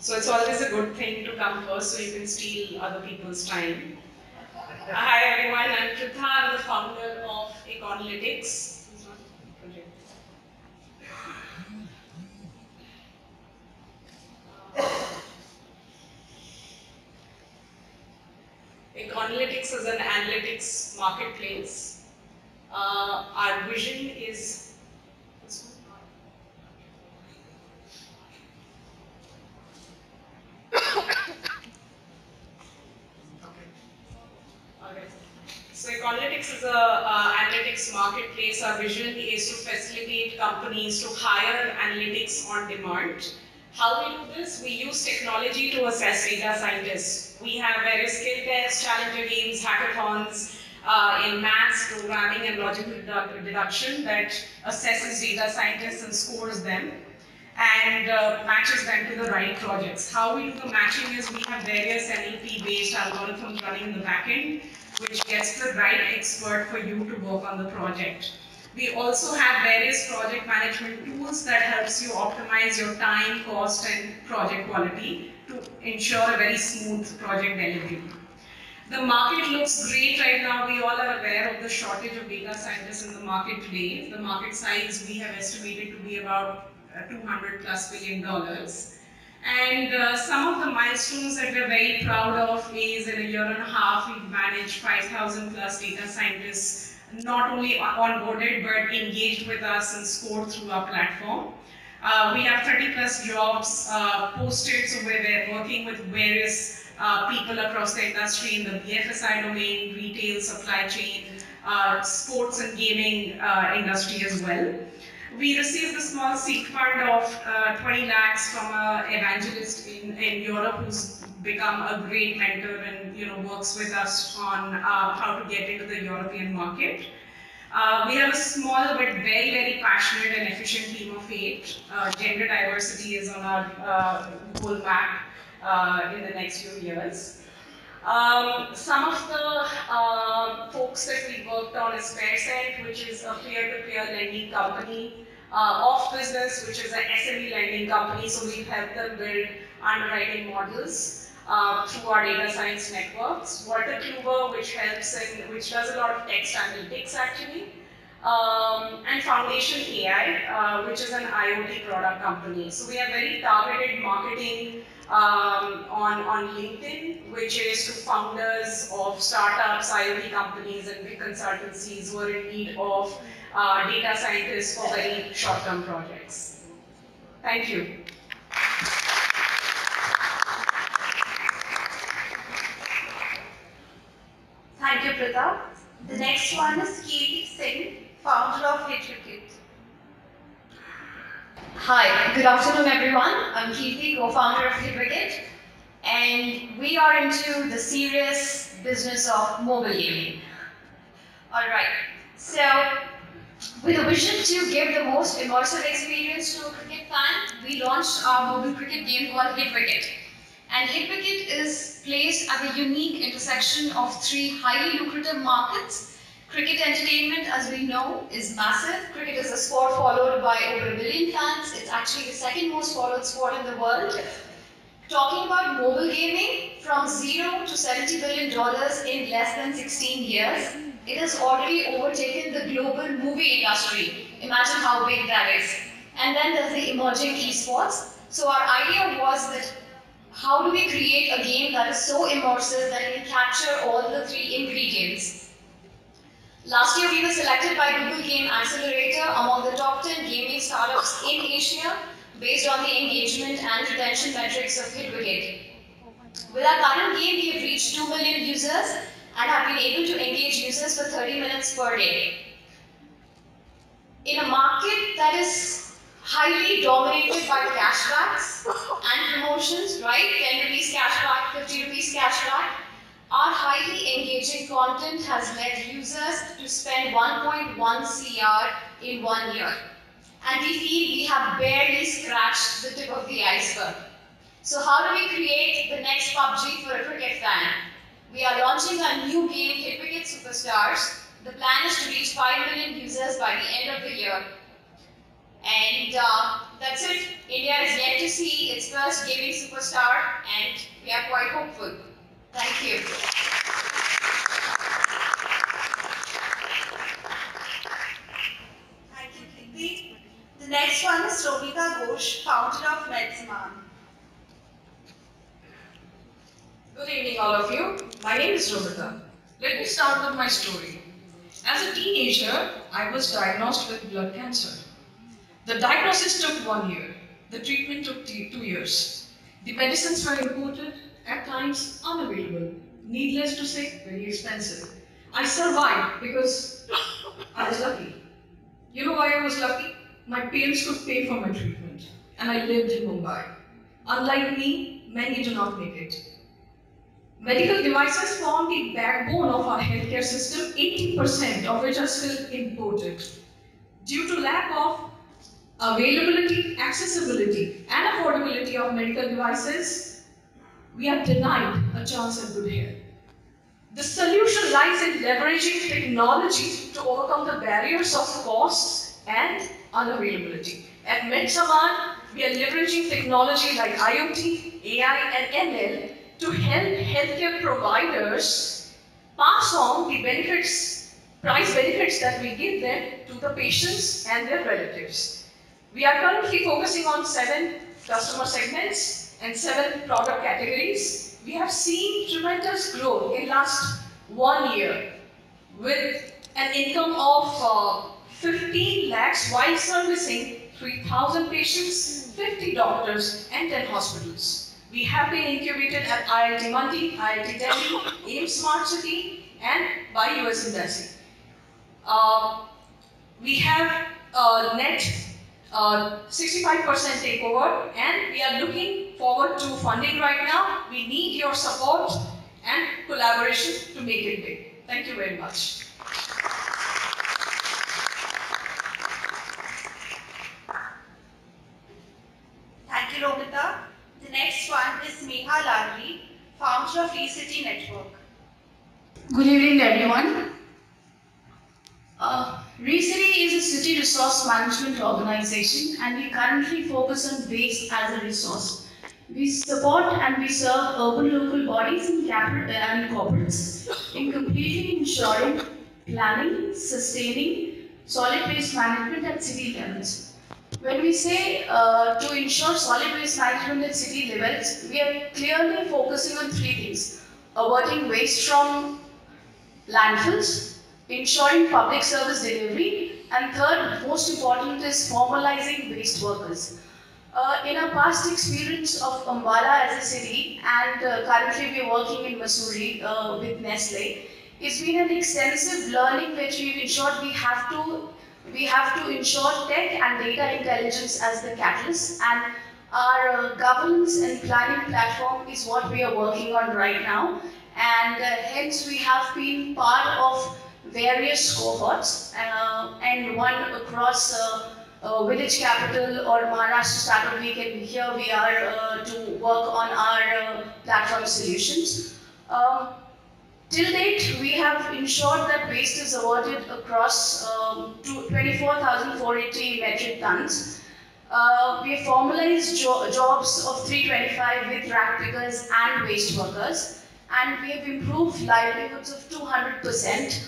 So it's always a good thing to come first so you can steal other people's time. Hi everyone, I'm Pritha, I'm the founder of Econalytics. Econalytics is an analytics marketplace. Our vision is analytics marketplace. Our vision is to facilitate companies to hire analytics on demand. How we do this? We use technology to assess data scientists. We have various skill tests, challenger games, hackathons in maths, programming, and logical deduction that assesses data scientists and scores them and matches them to the right projects. How we do the matching is we have various NLP-based algorithms running in the backend, which gets the right expert for you to work on the project. We also have various project management tools that helps you optimize your time, cost, and project quality to ensure a very smooth project delivery. The market looks great right now. We all are aware of the shortage of data scientists in the market today. The market size we have estimated to be about $200+ billion. And some of the milestones that we're very proud of is in a year and a half, we've managed 5,000+ data scientists, not only onboarded, but engaged with us and scored through our platform. We have 30+ jobs posted, so we're working with various people across the industry in the BFSI domain, retail, supply chain, sports and gaming industry as well. We received a small seed fund of 20 lakhs from an evangelist in Europe who's become a great mentor and works with us on how to get into the European market. We have a small but very, very passionate and efficient team of 8. Gender diversity is on our goal map in the next few years. Some of the folks that we worked on is Faircent, which is a peer-to-peer lending company, Off Business, which is an SME lending company, so we've helped them build underwriting models through our data science networks. WaterTuber, which helps and which does a lot of text analytics actually, and Foundation AI, which is an IoT product company. So we have very targeted marketing on LinkedIn, which is to founders of startups, IoT companies, and big consultancies who are in need of data scientists for very short-term projects. Thank you. Thank you, Pritha. The next one is Keithy, founder of HitWicket. Hi, good afternoon everyone. I'm Keithy, co-founder of HitWicket, and we are into the serious business of mobile gaming. Alright, so with a vision to give the most immersive experience to a cricket fan, we launched our mobile cricket game called HitWicket. And HitWicket is placed at the unique intersection of 3 highly lucrative markets. Cricket entertainment, as we know, is massive. Cricket is a sport followed by over 1 billion fans. It's actually the second most followed sport in the world. Talking about mobile gaming, from $0 to $70 billion in less than 16 years, it has already overtaken the global movie industry. Imagine how big that is. And then there's the emerging esports. So our idea was that how do we create a game that is so immersive that it can capture all the 3 ingredients? Last year, we were selected by Google Game Accelerator among the top 10 gaming startups in Asia based on the engagement and retention metrics of HitWicket. With our current game, we have reached 2 million users and have been able to engage users for 30 minutes per day. In a market that is highly dominated by cashbacks and promotions, right? 10 rupees cashback, 50 rupees cashback. Our highly engaging content has led users to spend 1.1 CR in 1 year. And we feel we have barely scratched the tip of the iceberg. So how do we create the next PUBG for a cricket fan? We are launching our new game, Cricket Superstars. The plan is to reach 5 million users by the end of the year. And that's it. India is yet to see its first gaming superstar, and we are quite hopeful. Thank you. Thank you, Keithy. The next one is Romita Ghosh, founder of MedSamaan. Good evening, all of you. My name is Romita. Let me start with my story. As a teenager, I was diagnosed with blood cancer. The diagnosis took 1 year. The treatment took 2 years. The medicines were imported, at times unavailable. Needless to say, very expensive. I survived because I was lucky. You know why I was lucky? My parents could pay for my treatment, and I lived in Mumbai. Unlike me, many do not make it. Medical devices form the backbone of our healthcare system, 80% of which are still imported. Due to lack of availability, accessibility, and affordability of medical devices, we are denied a chance at good health. The solution lies in leveraging technology to overcome the barriers of costs and unavailability. At MedSamaan, we are leveraging technology like IoT, AI, and ML to help healthcare providers pass on the benefits, price benefits that we give them to the patients and their relatives. We are currently focusing on 7 customer segments and 7 product categories. We have seen tremendous growth in last 1 year with an income of 15 lakhs while servicing 3,000 patients, 50 doctors and 10 hospitals. We have been incubated at IIT Mandi, IIT Delhi, AIM Smart City, and by US Embassy. We have a net 65% takeover, and we are looking forward to funding right now. We need your support and collaboration to make it big. Thank you very much. Thank you, Romita. The next one is Meha Larri, founder of ReCity Network. Good evening, everyone. ReCity is a city resource management organization, and we currently focus on waste as a resource. We support and we serve urban local bodies and capital and corporates in completely ensuring planning, sustaining solid waste management at city levels. When we say to ensure solid waste management at city levels, we are clearly focusing on 3 things: averting waste from landfills, ensuring public service delivery, and third, most important is formalizing waste workers. In our past experience of Ambala as a city, and currently we are working in Mussoorie with Nestle, it's been an extensive learning which we've ensured we have to ensure tech and data intelligence as the catalyst, and our governance and planning platform is what we are working on right now, and hence we have been part of various cohorts and one across village capital or Maharashtra Startup Week, and here we are to work on our platform solutions. Till date, we have ensured that waste is averted across 24,480 metric tons. We have formalized jobs of 325 with rag pickers and waste workers, and we have improved livelihoods of 200%.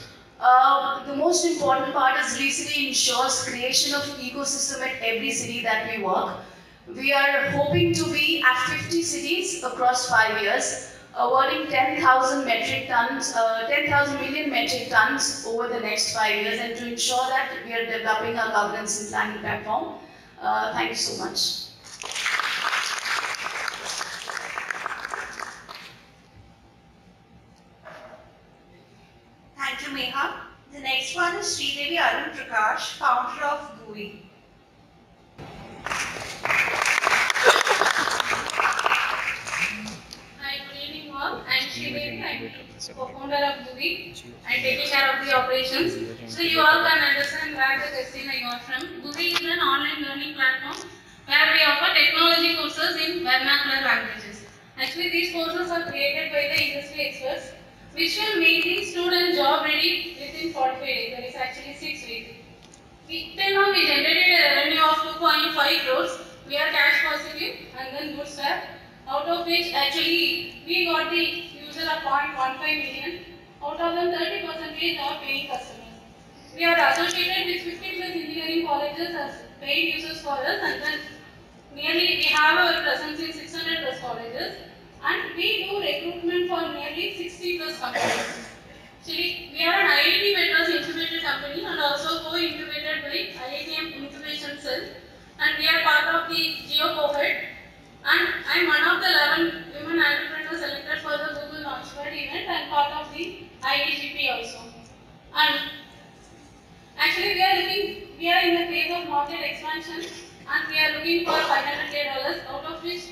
The most important part is ReCity ensures creation of ecosystem at every city that we work. We are hoping to be at 50 cities across 5 years. Awarding 10,000 million metric tons over the next 5 years, and to ensure that we are developing our governance and planning platform. Thank you so much. Thank you, Meha. The next one is Sri Devi Arun Prakash, founder of Goeuvi. Co-founder of Goeuvi and taking care of the operations. So you all can understand where the question I got from. Goeuvi is an online learning platform where we offer technology courses in vernacular languages. Actually, these courses are created by the industry experts, which will make the student job ready within 45 days. That is actually 6 weeks. Till now, we generated a revenue of 2.5 crores we are cash positive, and then goods are, out of which actually we got the user of 0.15 million, out of them 30% are paying customers. We are associated with 50 plus engineering colleges as paid users for us, and then nearly we have our presence in 600 plus colleges, and we do recruitment for nearly 60 plus companies. Actually, we are an IIT Madras incubated company and also co-incubated by IITM incubation cell, and we are part of the Geo cohort, and I am one of the 11 women entrepreneurs selected for the Google Launchpad event and part of the IDGP also. And actually we are in the phase of market expansion, and we are looking for $500K, out of which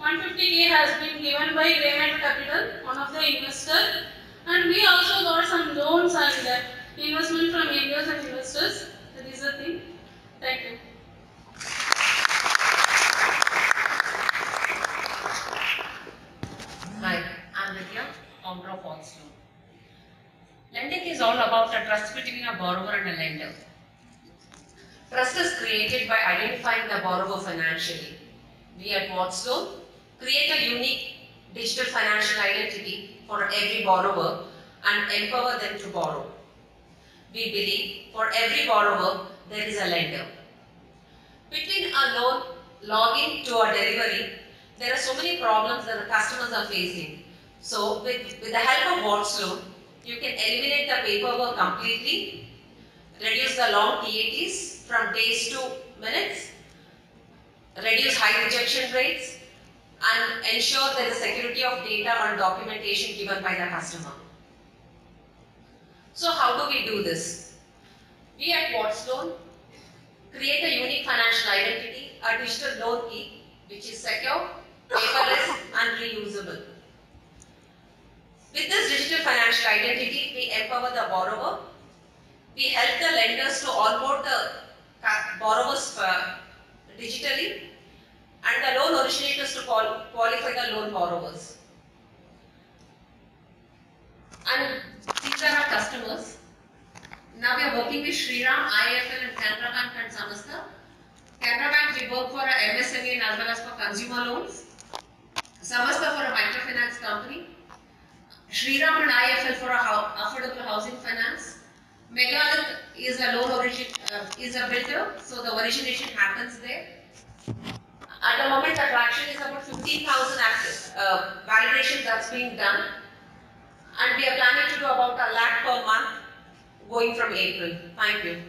$150K has been given by Raymond Capital, one of the investors, and we also got some loans and investment from angels and investors. That is the thing. Thank you. Hi, I'm Nithya, founder of Onstone. Lending is all about a trust between a borrower and a lender. Trust is created by identifying the borrower financially. We at Watstone create a unique digital financial identity for every borrower and empower them to borrow. We believe for every borrower there is a lender. Between a loan, login to a delivery, there are so many problems that the customers are facing. So with the help of Watstone, you can eliminate the paperwork completely, reduce the long TATs from days to minutes, reduce high rejection rates, and ensure there is security of data and documentation given by the customer. So how do we do this? We at Watstone create a unique financial identity, a digital loan key, which is secure, paperless and reusable. With this digital financial identity, we empower the borrower, we help the lenders to onboard the borrowers digitally, and the loan originators to qualify the loan borrowers. And these are our customers. Now we are working with Shriram, IFL and Kendra Bank and Samastar. Kendra Bank we work for MSME and as well as for consumer loans. Samastar for a microfinance company. Shriram and IFL for affordable housing finance. Meha is a loan builder, so the origination happens there. At the moment, the Traction is about 15,000 validations that's being done, and we are planning to do about 1 lakh per month going from April. Thank you.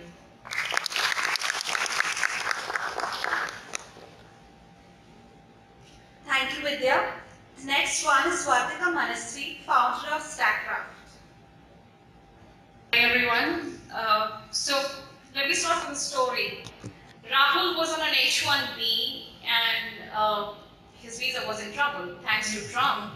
Thank you, Vidya. The next one is Swartika Manasri, founder of Stackcraft. Hi everyone, so let me start from the story. Rahul was on an H-1B and his visa was in trouble thanks to Trump.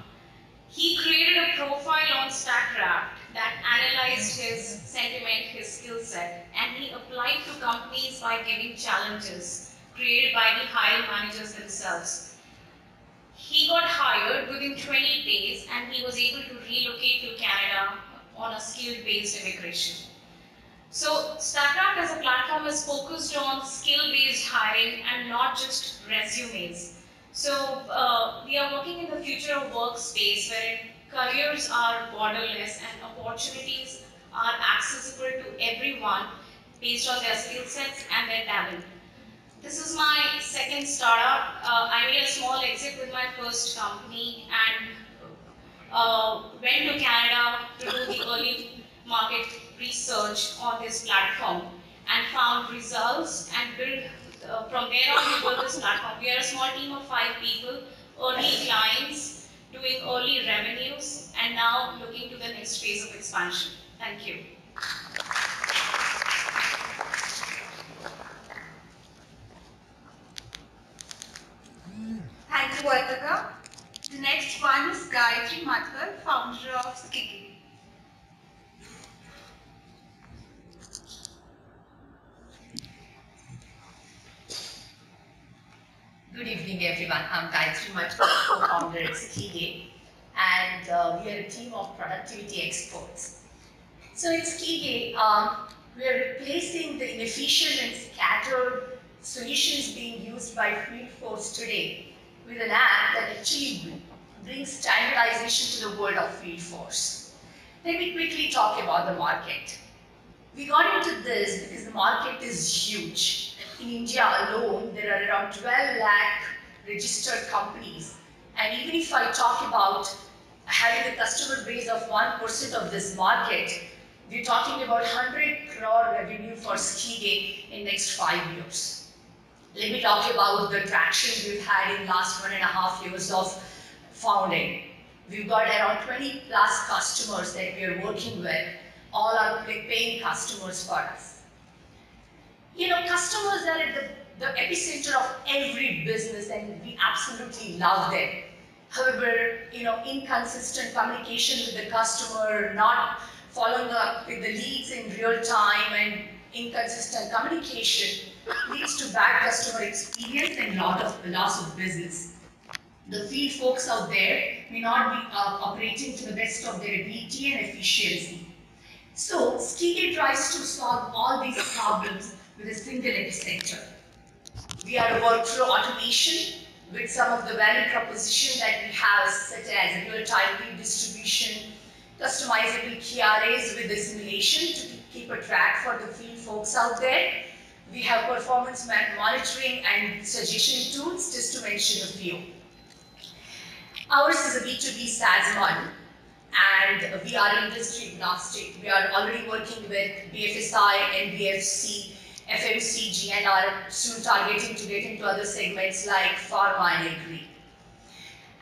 He created a profile on Stackcraft that analyzed his sentiment, his skill set, and he applied to companies by giving challenges created by the hiring managers themselves. He got hired within 20 days and he was able to relocate to Canada on a skill-based immigration. So Stackcraft as a platform is focused on skill-based hiring and not just resumes. So we are working in the future of workspace where careers are borderless and opportunities are accessible to everyone based on their skill sets and their talent. This is my second startup. I made a small exit with my first company and went to Canada to do the early market research on this platform and found results and built, from there on we built this platform. We are a small team of 5 people, early clients, doing early revenues and now looking to the next phase of expansion. Thank you. Thank you, Vartaka. The next one is Gayatri Mathur, founder of Kige. Good evening everyone, I'm Gayatri Mathur, co-founder of Kige, and we are a team of productivity experts. So it's Kige, we are replacing the inefficient and scattered solutions being used by field force today with an app that actually brings standardization to the world of field force. Let me quickly talk about the market. We got into this because the market is huge. In India alone, there are around 12 lakh registered companies. And even if I talk about having a customer base of 1% of this market, we're talking about 100 crore revenue for Kige in next 5 years. Let me talk about the traction we've had in last 1.5 years of founding. We've got around 20 plus customers that we are working with. All are paying customers for us. You know, customers are at the epicenter of every business and we absolutely love them. However, you know, inconsistent communication with the customer, not following up with the leads in real time and inconsistent communication leads to bad customer experience and loss of business. The field folks out there may not be operating to the best of their ability and efficiency. So, Kige tries to solve all these problems with a single epicenter. We are a workflow automation with some of the value proposition that we have, such as real-time lead distribution, customizable KRAs with a simulation to keep a track for the field folks out there. We have performance monitoring and suggestion tools, just to mention a few. Ours is a B2B SaaS model and we are industry agnostic. We are already working with BFSI, NBFC, FMCG and are soon targeting to get into other segments like pharma and agri.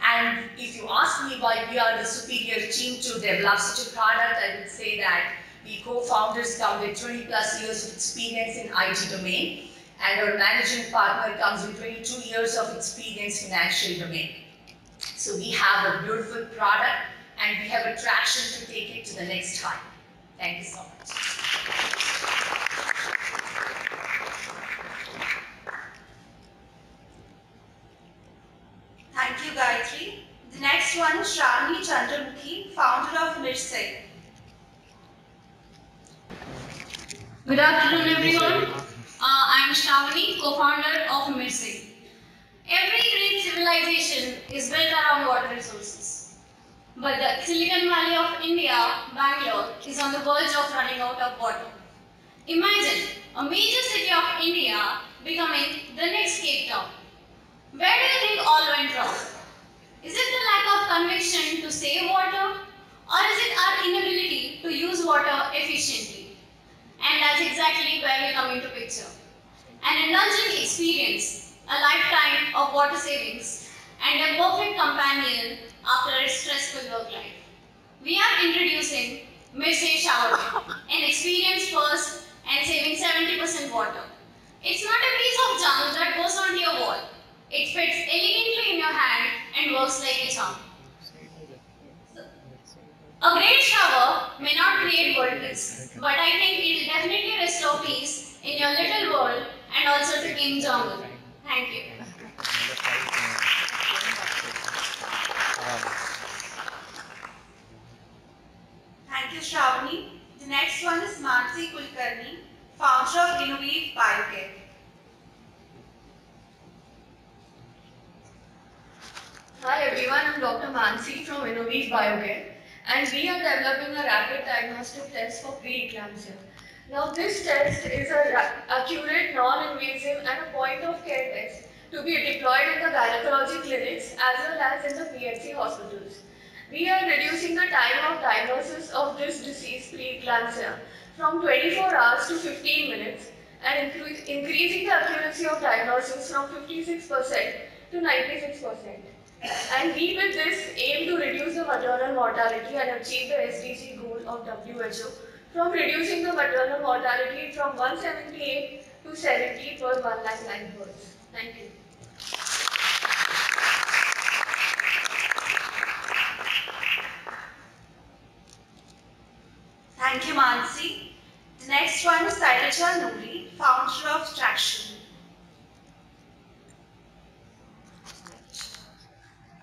And if you ask me why we are the superior team to develop such a product, I would say that we co-founders come with 20 plus years of experience in IT domain and our managing partner comes with 22 years of experience in financial domain. So we have a beautiful product and we have a traction to take it to the next high. Thank you so much. Thank you, Gayatri. The next one, Shravani Chandrabhuki, founder of MedSamaan. Good afternoon, everyone. I'm Shravani, co-founder of MedSamaan. Every great civilization is built around water resources. But the Silicon Valley of India, Bangalore, is on the verge of running out of water. Imagine a major city of India becoming the next Cape Town. Where do you think all went wrong? Is it the lack of conviction to save water? Or is it our inability to use water efficiently? And that's exactly where we come into picture. An indulgent experience, a lifetime of water savings, and a perfect companion after a stressful work life. We are introducing MedSamaan Shower, an experience first and saving 70% water. It's not a piece of junk that goes onto your wall. It fits elegantly in your hand and works like a charm. A great shower may not create world peace, but I think it will definitely restore peace in your little world and also to King Jong-un. Thank you. Thank you, Shravani. The next one is Mansi Kulkarni, founder of Innovive Biocare. Hi everyone, I'm Dr. Mansi from Innovive Biocare and we are developing a rapid diagnostic test for preeclampsia. Now this test is an accurate, non-invasive and a point-of-care test to be deployed in the gynecology clinics as well as in the PHC hospitals. We are reducing the time of diagnosis of this disease preeclampsia from 24 hours to 15 minutes and increasing the accuracy of diagnosis from 56% to 96%. And we with this aim to reduce the maternal mortality and achieve the SDG goal of WHO from reducing the maternal mortality from 178 to 70 per 1 lakh live births. Thank you. Thank you, Mansi. The next one is Sairacha Noori, founder of Traction.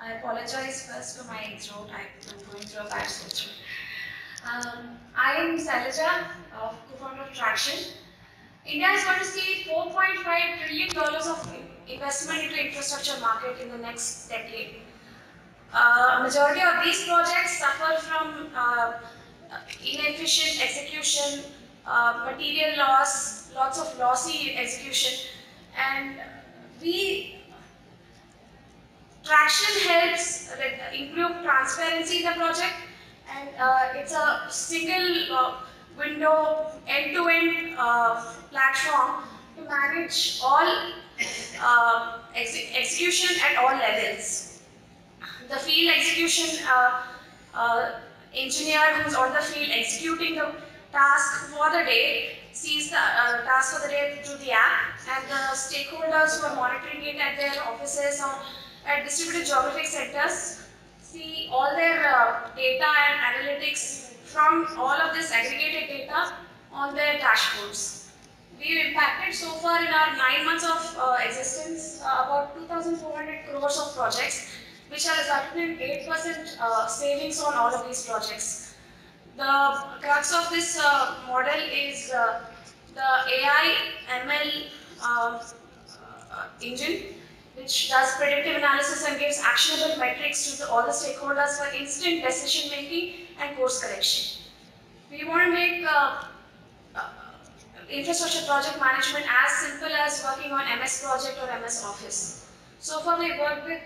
I apologize first for my throat. I'm going through a bad situation. I am Sairacha, co-founder of Traction. India is going to see $4.5 trillion of investment into infrastructure market in the next decade. Majority of these projects suffer from inefficient execution, material loss, lots of lossy execution, and Traction helps improve transparency in the project, and it's a single window, end-to-end platform to manage all execution at all levels. The field execution engineer who's on the field executing the task for the day sees the task for the day through the app, and the stakeholders who are monitoring it at their offices or at distributed geographic centers see all their data and analytics from all of this aggregated data on their dashboards. We've impacted so far in our 9 months of existence about 2,400 crores of projects, which has resulted in 8% savings on all of these projects. The crux of this model is the AI ML engine, which does predictive analysis and gives actionable metrics to all the stakeholders for instant decision making and course correction. We want to make infrastructure project management as simple as working on MS Project or MS Office. So far we work with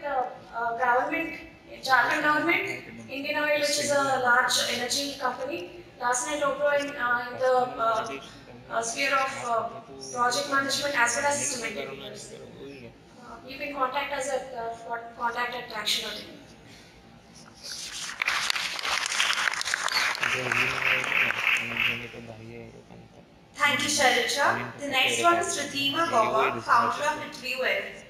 Jharkhand government, Indian Oil, which is a large energy company, Larsen & Toubro in the sphere of project management as well as system integration. You can contact us at contact@traction.in. Thank you, Shailaja. The next one is Rithima Boba, founder of HitWicket.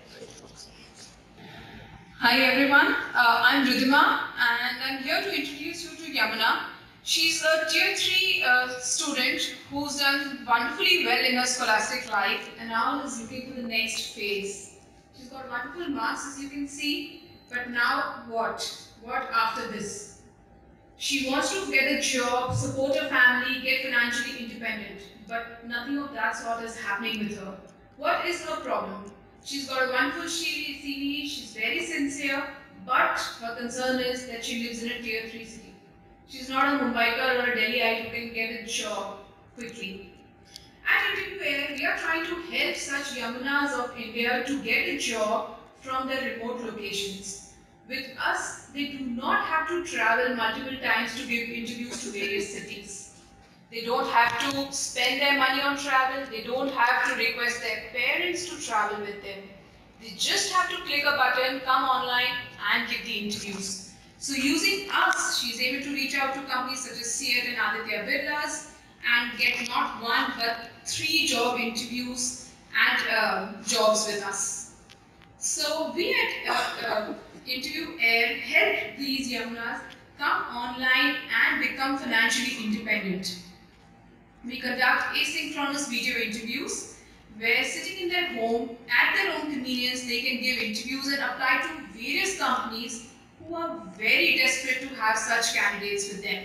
Hi everyone, I'm Rithima and I'm here to introduce you to Yamuna. She's a tier 3 student who's done wonderfully well in her scholastic life and now is looking for the next phase. She's got wonderful marks, as you can see, but now what? What after this? She wants to get a job, support her family, get financially independent, but nothing of that sort is happening with her. What is her problem? She's got a wonderful CV, she's very sincere, but her concern is that she lives in a tier 3 city. She's not a Mumbaiker or a Delhiite who can get a job quickly. At HitWicket, we are trying to help such Yamunas of India to get a job from their remote locations. With us, they do not have to travel multiple times to give interviews to various cities. They don't have to spend their money on travel. They don't have to request their parents to travel with them. They just have to click a button, come online and give the interviews. So using us, she's able to reach out to companies such as Seat and Aditya Birla's and get not one but 3 job interviews and jobs with us. So we at HitWicket help these Yamunas come online and become financially independent. We conduct asynchronous video interviews where sitting in their home at their own convenience they can give interviews and apply to various companies who are very desperate to have such candidates with them.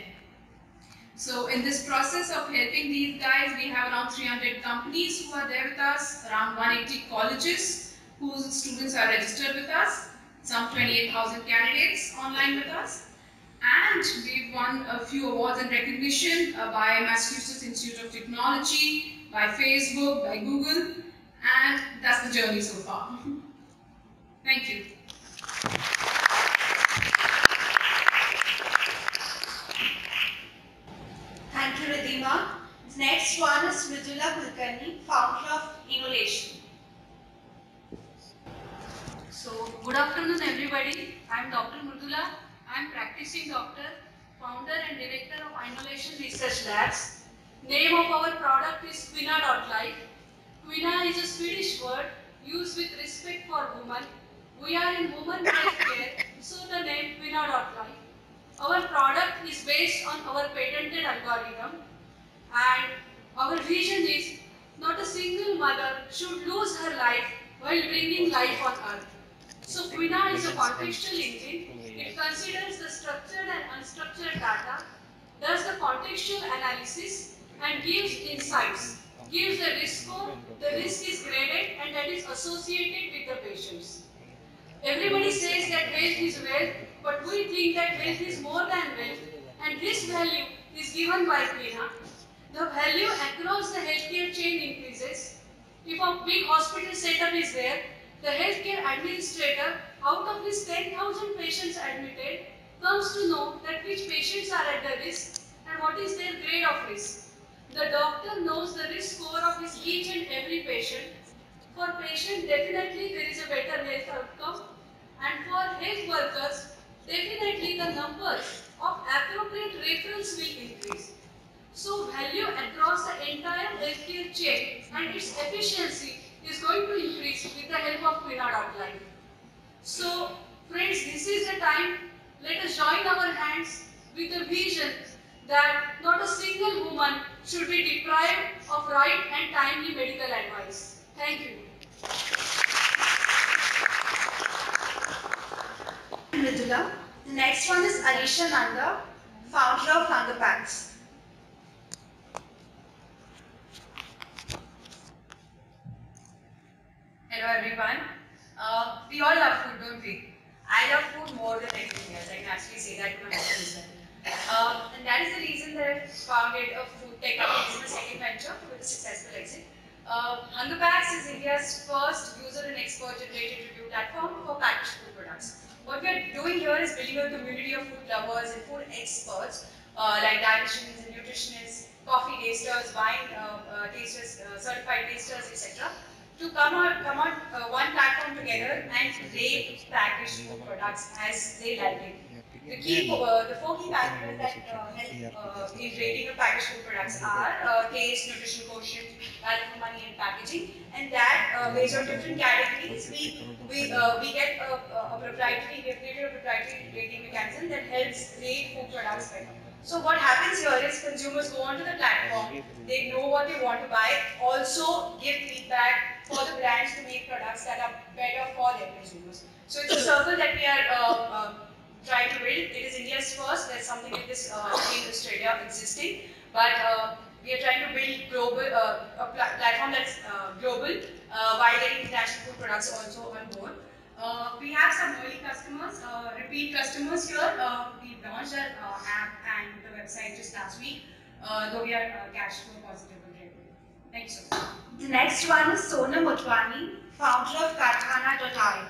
So in this process of helping these guys, we have around 300 companies who are there with us, around 180 colleges whose students are registered with us, some 28,000 candidates online with us, and we've won a few awards and recognition by Massachusetts Institute of Technology, by Facebook, by Google, and that's the journey so far. Thank you. Thank you, Rithima. The next one is Mridula Kulkarni, founder of Innovation. So, good afternoon everybody. I am Dr. Mridula. I am practicing doctor, founder and director of Innovation Research Labs. Name of our product is Kvina.life. Kvina is a Swedish word used with respect for women. We are in women healthcare, so the name Kvina.life. Our product is based on our patented algorithm, and our vision is not a single mother should lose her life while bringing life on earth. So Kvina is a contextual engine. It considers the structured and unstructured data, does the contextual analysis and gives insights. gives the risk score, the risk is graded, and that is associated with the patients. Everybody says that waste is wealth, but we think that waste is more than wealth, and this value is given by Pritha. The value across the healthcare chain increases. If a big hospital setup is there, the healthcare administrator, out of his 10,000 patients admitted, comes to know that which patients are at the risk and what is their grade of risk. The doctor knows the risk score of his each and every patient. For patient, definitely there is a better health outcome, and for health workers, definitely the numbers of appropriate referrals will increase. So value across the entire healthcare chain and its efficiency is going to increase with the help of Pritha. So friends, this is the time. Let us join our hands with the vision that not a single woman should be deprived of right and timely medical advice. Thank you. Mridula. The next one is Anisha Nanda, founder of Nangapax. Hello everyone. We all love food, don't we? I love food more than anything else. I can actually say that to my husband. And that is the reason that I founded a food tech company as my second venture with a successful exit. Nangapax is India's first user and expert-generated review platform for packaged food products. What we are doing here is building a community of food lovers and food experts like dietitians and nutritionists, coffee tasters, wine tasters, certified tasters, etc. to come on one platform together and rate packaged food products as they like it. The four key factors that help in rating of packaged food products are taste, nutrition quotient, value for money, and packaging. And that, based on different categories, we have created a proprietary rating mechanism that helps rate food products better. So what happens here is consumers go onto the platform, they know what they want to buy, also give feedback for the brands to make products that are better for their consumers. So it's a circle that we are trying to build. It is India's first. There's something like this in Australia existing, but we are trying to build global a platform that's global while getting international food products also on board. We have some early customers, repeat customers here. We launched our app and the website just last week, though we are cash flow positive already. Thank you so much. The next one is Sonam Motwani, founder of Karkhana.io.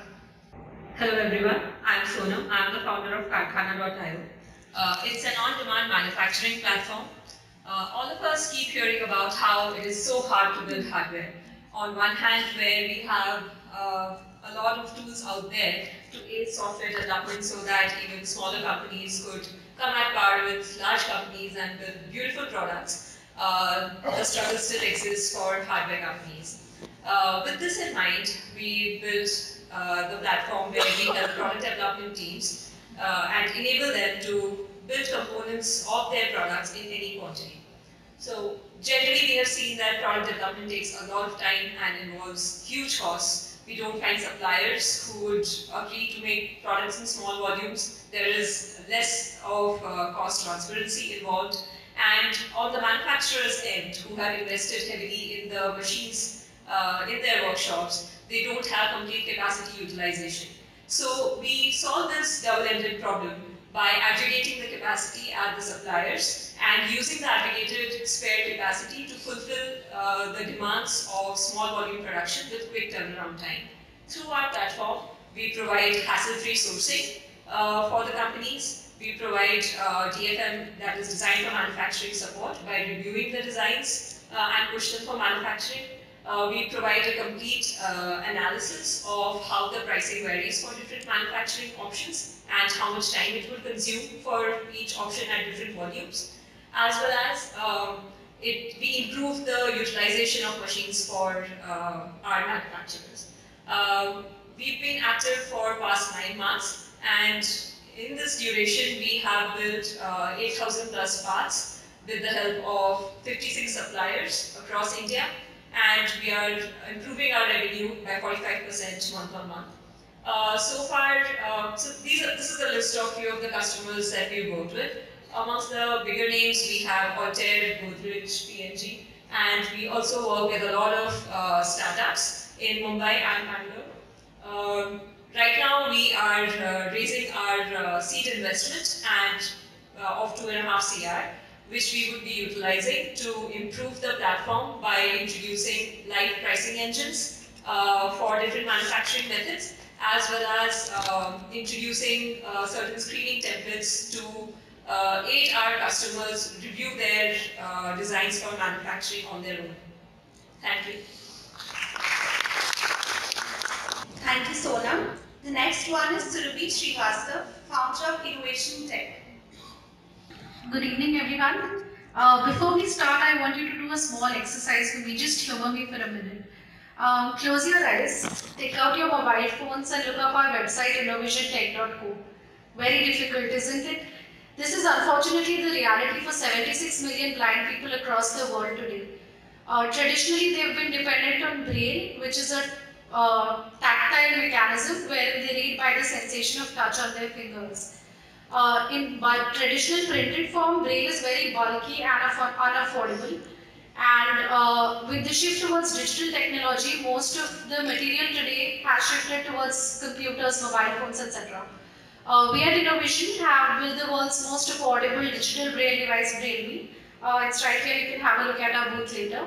Hello everyone, I am Sonam. I am the founder of Karkhana.io. It's an on-demand manufacturing platform. All of us keep hearing about how it is so hard to build hardware. On one hand, where we have a lot of tools out there to aid software development so that even smaller companies could come at par with large companies and build beautiful products, the struggle still exists for hardware companies. With this in mind, we built the platform where we help product development teams and enable them to build components of their products in any quantity. So generally we have seen that product development takes a lot of time and involves huge costs. We don't find suppliers who would agree to make products in small volumes. There is less of cost transparency involved, and on the manufacturer's end, who have invested heavily in the machines in their workshops, they don't have complete capacity utilization. So we solve this double-ended problem by aggregating the capacity at the suppliers and using the aggregated spare capacity to fulfill the demands of small volume production with quick turnaround time. Through our platform, we provide hassle-free sourcing for the companies. We provide DFM, that is design for manufacturing support, by reviewing the designs and push them for manufacturing. We provide a complete analysis of how the pricing varies for different manufacturing options and how much time it will consume for each option at different volumes, as well as we improve the utilization of machines for our manufacturers. We've been active for past 9 months, and in this duration we have built 8,000 plus parts with the help of 56 suppliers across India. And we are improving our revenue by 45% month on month. So far, this is a list of few of the customers that we worked with. Amongst the bigger names, we have Altair, Godrej, P&G, And we also work with a lot of startups in Mumbai and Bangalore. Right now, we are raising our seed investment and of 2.5 CR, which we would be utilizing to improve the platform by introducing live pricing engines for different manufacturing methods, as well as introducing certain screening templates to aid our customers review their designs for manufacturing on their own. Thank you. Thank you, Sonam. The next one is Surabhi Srivastav, founder of Innovation Tech. Good evening, everyone. Before we start, I want you to do a small exercise for me. Just humor me for a minute. Close your eyes, take out your mobile phones and look up our website innovationtech.co. Very difficult, isn't it? This is unfortunately the reality for 76 million blind people across the world today. Traditionally, they've been dependent on braille, which is a tactile mechanism where they read by the sensation of touch on their fingers. In traditional printed form, braille is very bulky and unaffordable. And with the shift towards digital technology, most of the material today has shifted towards computers, mobile phones, etc. We at Innovation have built the world's most affordable digital braille device, Braille. It's right here, you can have a look at our booth later.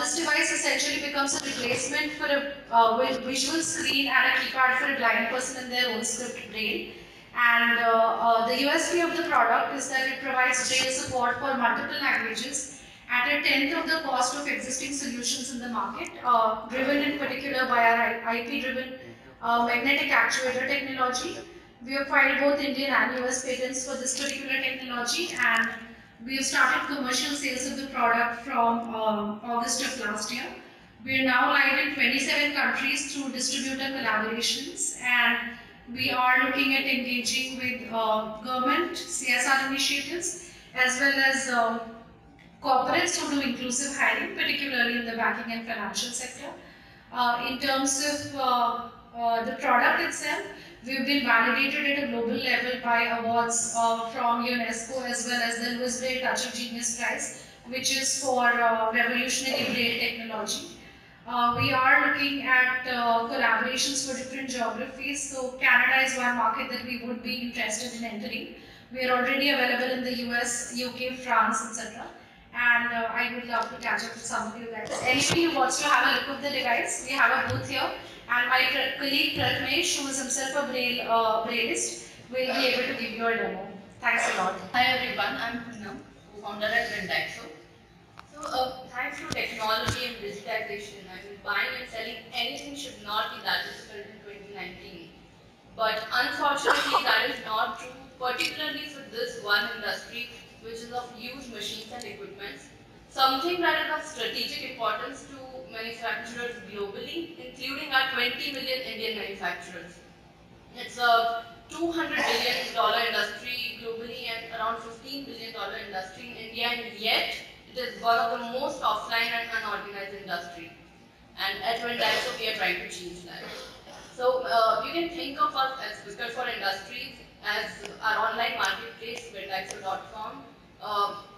This device essentially becomes a replacement for a visual screen and a keypad for a blind person in their own script Braille. And the USP of the product is that it provides Braille support for multiple languages at a 10th of the cost of existing solutions in the market, driven in particular by our IP-driven magnetic actuator technology. We have filed both Indian and US patents for this particular technology, and we have started commercial sales of the product from August of last year. We are now live in 27 countries through distributor collaborations, and we are looking at engaging with government, CSR initiatives, as well as corporates who do inclusive hiring, particularly in the banking and financial sector. In terms of the product itself, we've been validated at a global level by awards from UNESCO, as well as the Louis Braille Touch of Genius Prize, which is for revolutionary Braille technology. We are looking at collaborations for different geographies, so Canada is one market that we would be interested in entering. We are already available in the US, UK, France, etc. And I would love to catch up with some of you guys. Anybody who wants to have a look at the device, we have a booth here, and my colleague Pratmesh, who is himself a Brailleist, will be able to give you a demo. Thanks a lot. Hi everyone, I'm Poonam, co-founder at Rendaxo. So thanks to technology and digitization, I mean, buying and selling anything should not be that difficult in 2019. But unfortunately, that is not true, particularly for this one industry, which is of huge machines and equipments. Something that is of strategic importance to manufacturers globally, including our 20 million Indian manufacturers. It's a $200 billion industry globally and around $15 billion industry in India, and yet it is one of the most offline and unorganized industry. And at Rendaxo, we are trying to change that. So you can think of us as speaker for industries, as our online marketplace, Rendaxo.com,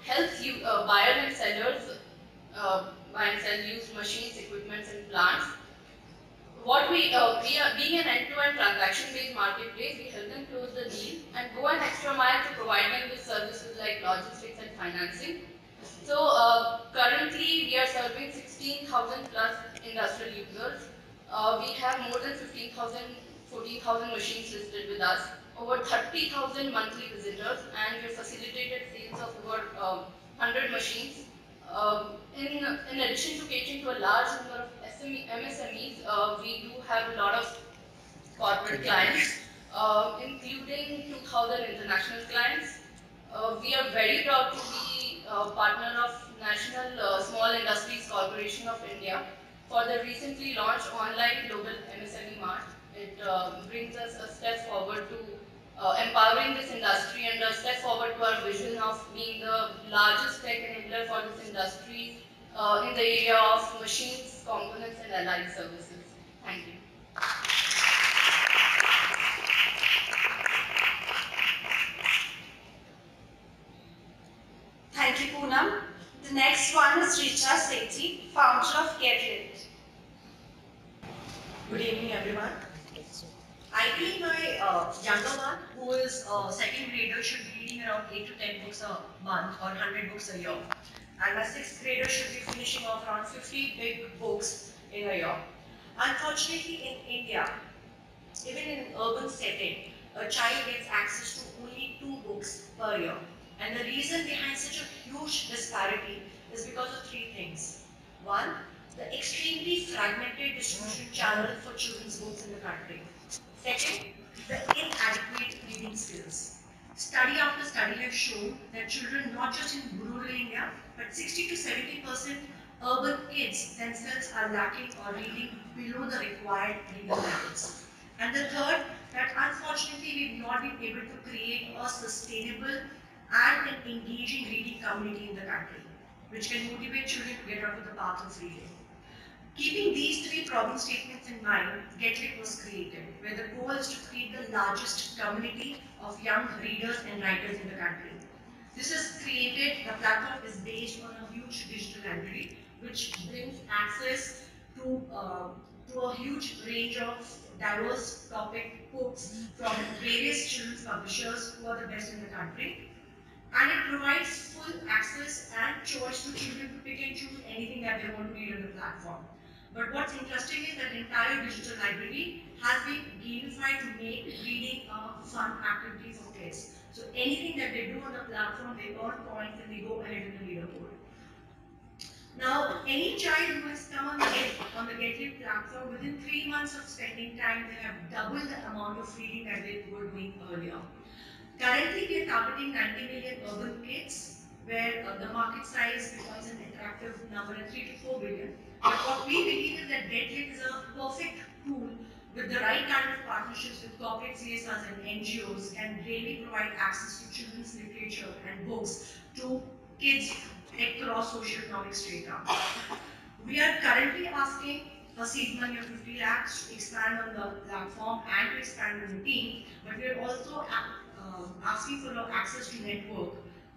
helps you buyers and sellers buy and sell used machines, equipment, and plants. What we are being an end-to-end transaction-based marketplace, we help them close the deal and go an extra mile to provide them with services like logistics and financing. So currently, we are serving 16,000 plus industrial users. We have more than 15,000, 14,000 machines listed with us, over 30,000 monthly visitors, and we facilitated sales of over 100 machines. In addition to catering to a large number of MSMEs, we do have a lot of corporate clients, including 2,000 international clients. We are very proud to be a partner of National Small Industries Corporation of India for the recently launched online global MSME Mart. It brings us a step forward to empowering this industry and a step forward to our vision of being the largest tech enabler for this industry in the area of machines, components, and allied services. Thank you. Thank you, Poonam. The next one is Richa Fountain of Carefulness. Good evening, everyone. I think my younger one, who is a second grader, should be reading around 8 to 10 books a month or 100 books a year. And my sixth grader should be finishing off around 50 big books in a year. Unfortunately, in India, even in an urban setting, a child gets access to only 2 books per year. And the reason behind such a huge disparity is because of 3 things. One, the extremely fragmented distribution channel for children's books in the country. Second, the inadequate reading skills. Study after study has shown that children, not just in rural India, but 60 to 70% urban kids themselves are lacking or reading below the required reading levels. And the third, that unfortunately we've not been able to create a sustainable and an engaging reading community in the country, which can motivate children to get onto the path of reading. Keeping these 3 problem statements in mind, GetLit was created, where the goal is to create the largest community of young readers and writers in the country. This is created, the platform is based on a huge digital library, which brings access to a huge range of diverse topic books from various children's publishers who are the best in the country. And it provides full access and choice to children to pick and choose anything that they want to read on the platform. But what's interesting is that the entire digital library has been gamified to make reading a fun activity for kids. So anything that they do on the platform, they earn points and they go ahead in the leaderboard. Now, any child who has come on the GetLit platform, within 3 months of spending time, they have doubled the amount of reading that they were doing earlier. Currently, we are targeting 90 million urban kids, where the market size becomes an attractive number at 3 to 4 billion. But what we believe is that GetLit is a perfect tool with the right kind of partnerships with corporate CSRs and NGOs, and really provide access to children's literature and books to kids across socioeconomic strata. We are currently asking a seed money of 50 lakhs to expand on the platform and to expand on the team, but we are also asking for access to network,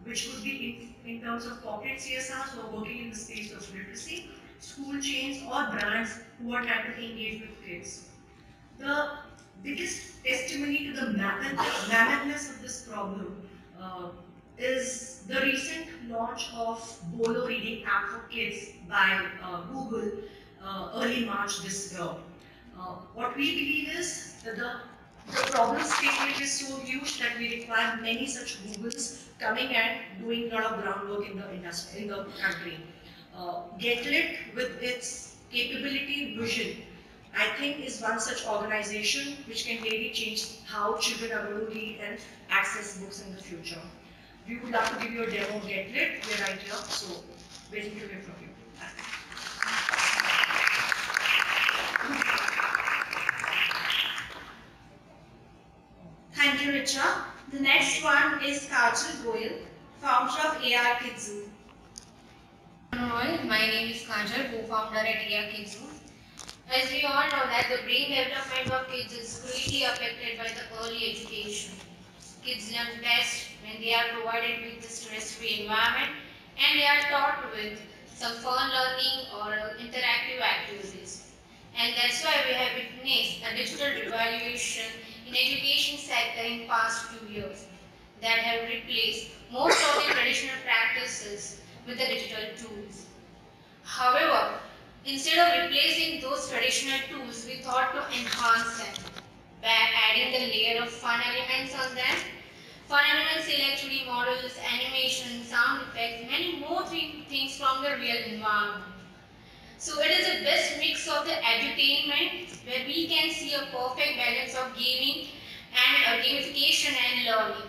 which could be in terms of corporate CSRs who are working in the space of literacy, school chains or brands who are trying to engage with kids. The biggest testimony to the mammouthness of this problem is the recent launch of Bolo reading app for kids by Google early March this year. What we believe is that the problem statement is so huge that we require many such Googles coming and doing a lot of groundwork in the industry, in the country. GetLit, with its capability vision, I think is one such organization which can really change how children are going to read and access books in the future. We would love to give you a demo of GetLit. We're right here, so waiting to hear from you. Thank you, Richa. The next one is Kajal Goyal, founder of AR Kidzu. Hello, my name is Kajal, co-founder at AR Kidzu. As we all know that the brain development of kids is greatly affected by the early education. Kids learn best when they are provided with a stress-free environment and they are taught with some fun learning or interactive activities. And that's why we have witnessed a digital revolution in education sector in past few years that have replaced most of the traditional practices with the digital tools. However, instead of replacing those traditional tools, we thought to enhance them by adding the layer of fun elements on them. Fun elements actually models, animation, sound effects, many more things from the real environment. So it is the best mix of the edutainment where we can see a perfect balance of gaming and gamification and learning.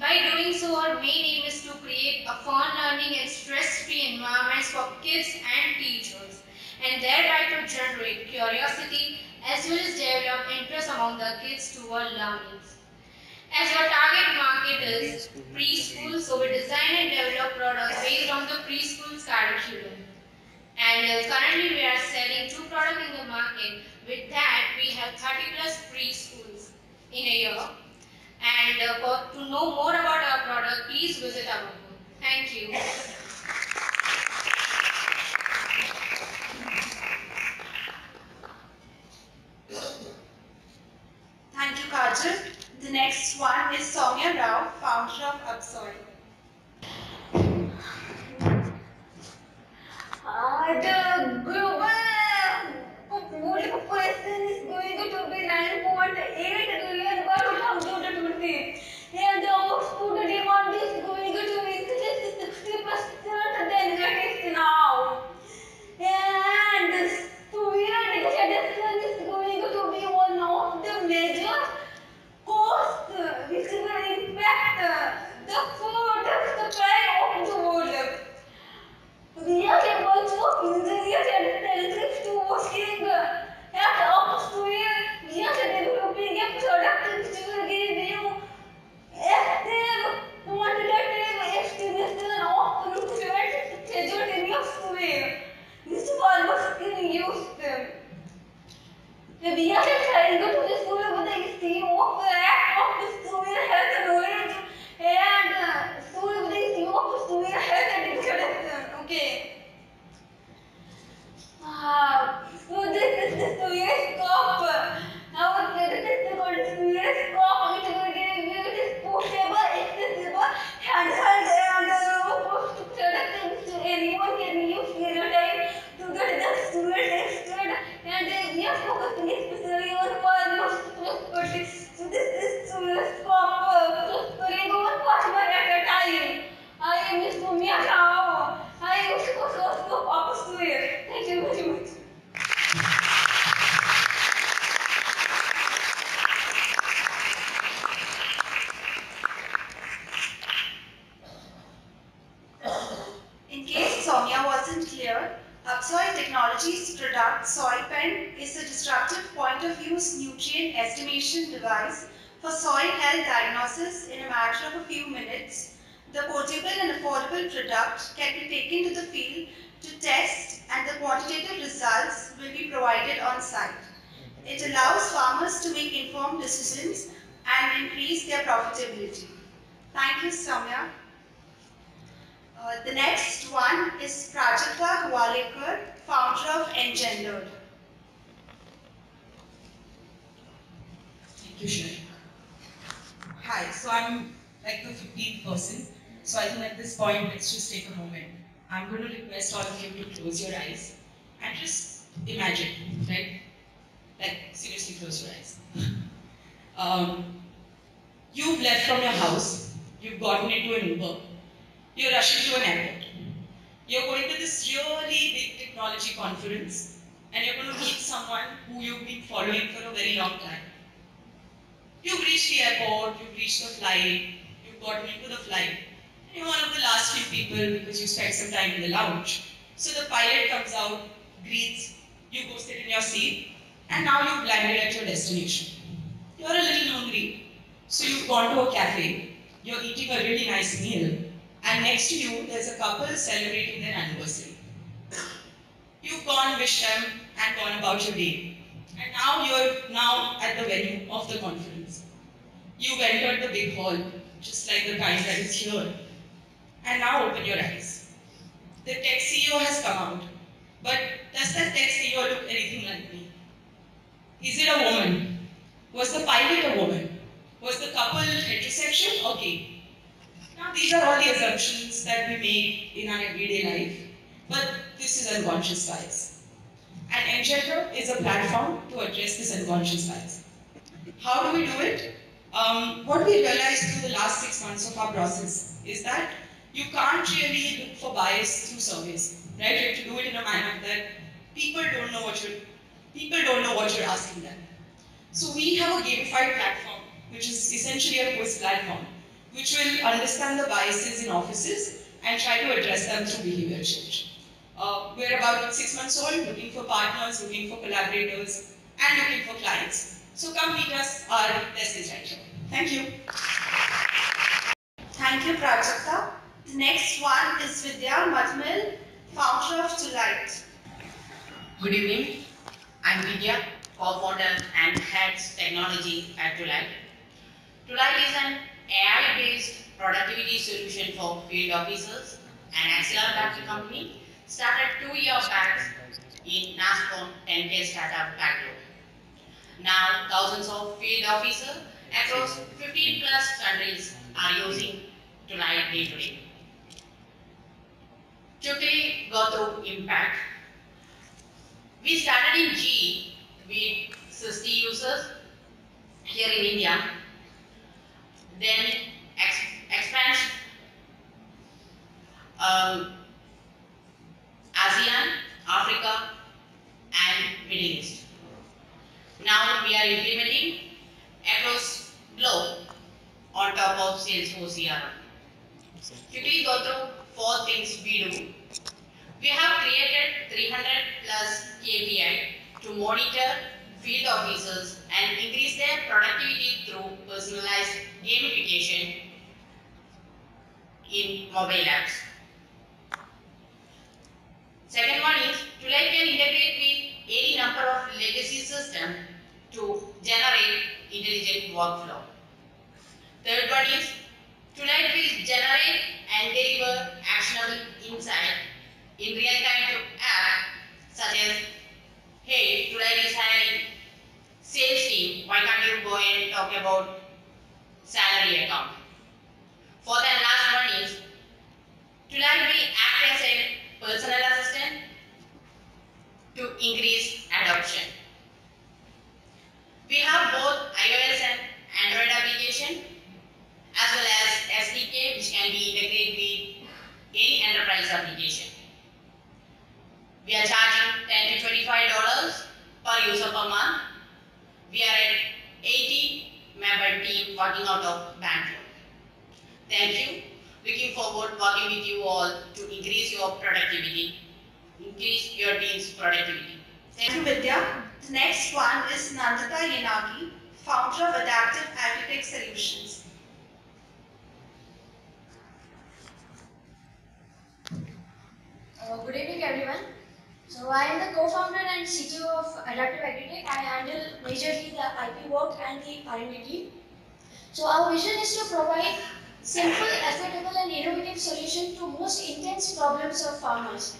By doing so, our main aim is to create a fun learning and stress-free environment for kids and teachers, and thereby to generate curiosity as well as develop interest among the kids toward learning. As our target market is preschool, so we design and develop products based on the preschool's curriculum. And currently we are selling 2 products in the market. With that, we have 30+ preschools in a year. And to know more about our product, please visit our booth. Thank you. the global world population is going to be 9.8 billion by 2020. And the food demand is going to increase 60% than it is now. And severe degradation is going to be one of the major costs which will impact the food supply of the world. We are able to engineer alternatives to washing and upstream. We are developing a product which will give you active, quantitative estimation of nutrients treasured in your soil. This farmers can use them. We are trying to discover with the scheme of the act of soil health knowledge and soil with the scheme of soil health education. Okay. So this is the Suez Cup. Our planet is called Suez Cup. It will give you this portable, accessible, handheld and low-cost product which anyone can use anytime to get the Suez tested. And we are focusing especially on farmers' prosperity. So this is Suez Cup. Prospering one farmer at a time. I am Miss Soumya Rao. I wish for those who are persuaded. Thank you very much. In case Soumya wasn't clear, Upsoil Technologies product SoilPen is a disruptive point-of-use nutrient estimation device for soil health diagnosis in a matter of a few minutes. The portable and affordable product can be taken to the field to test, and the quantitative results will be provided on site. It allows farmers to make informed decisions and increase their profitability. Thank you, Soumya. The next one is Prajakta Gwalekar, founder of Engendered. Thank you, Shri. Hi, so I'm like the 15th person. So I think at this point, let's just take a moment. I'm going to request all of you to close your eyes and just imagine, right? Like, seriously, close your eyes. You've left from your house, you've gotten into an Uber, you're rushing to an airport, you're going to this really big technology conference, and you're going to meet someone who you've been following for a very long time. You've reached the airport, you've reached the flight, you've gotten into the flight. You're one of the last few people because you spent some time in the lounge. So the pilot comes out, greets, you go sit in your seat, and now you've landed at your destination. You're a little hungry, so you've gone to a cafe, you're eating a really nice meal, and next to you there's a couple celebrating their anniversary. You've gone, wished them, and gone about your day. And now you're at the venue of the conference. You've entered the big hall, just like the kind that is here. And now open your eyes. The tech CEO has come out. But does that tech CEO look anything like me? Is it a woman? Was the pilot a woman? Was the couple heterosexual or gay? Now these are all the assumptions that we make in our everyday life. But this is unconscious bias. And Engendra is a platform to address this unconscious bias. How do we do it? What we realized through the last 6 months of our process is that you can't really look for bias through surveys, right? You have to do it in a manner that people don't know what you're asking them. So we have a gamified platform, which is essentially a quiz platform, which will understand the biases in offices and try to address them through behavior change. We're about 6 months old, looking for partners, looking for collaborators, and looking for clients. So come meet us. Our desk is right here. Thank you. Thank you, Prajakta. The next one is Vidya Madhmil, founder of Tulight. Good evening. I'm Vidya, co-founder and head technology at Tulight. Tulight is an AI-based productivity solution for field officers, an accelerator company, started 2 years back in Nashville, 10K startup Bangalore. Now, thousands of field officers across 15 plus countries are using Tulight day to day. Quickly go through impact. We started in G with 60 users here in India, then expansion, ASEAN, Africa and Middle East. Now we are implementing across globe on top of Salesforce CRM. Quickly go through four things we do. We have created 300+ KPI to monitor field officers and increase their productivity through personalized gamification in mobile apps. Second one is, Tulai can integrate with any number of legacy systems to generate intelligent workflow. Third one is, Tulai will generate and deliver actionable insight in real-time to app such as, hey, Tulai is hiring sales team, why can't you go and talk about salary account? Fourth and last one is, Tulai will act as a personal assistant to increase adoption. We have both iOS and Android application as well as SDK which can be integrated with any enterprise application. We are charging $10 to $25 per user per month. We are an 80-member team working out of Bangalore. Thank you. Looking forward to working with you all to increase your productivity, increase your team's productivity. Thank you, Vidya. The next one is Nandita Yenagi, founder of Adaptive Architect Solutions. Good evening, everyone. So I am the co-founder and CTO of Adaptive Architect. I handle majorly the IP work and the R&D team. So our vision is to provide simple, affordable and innovative solution to most intense problems of farmers.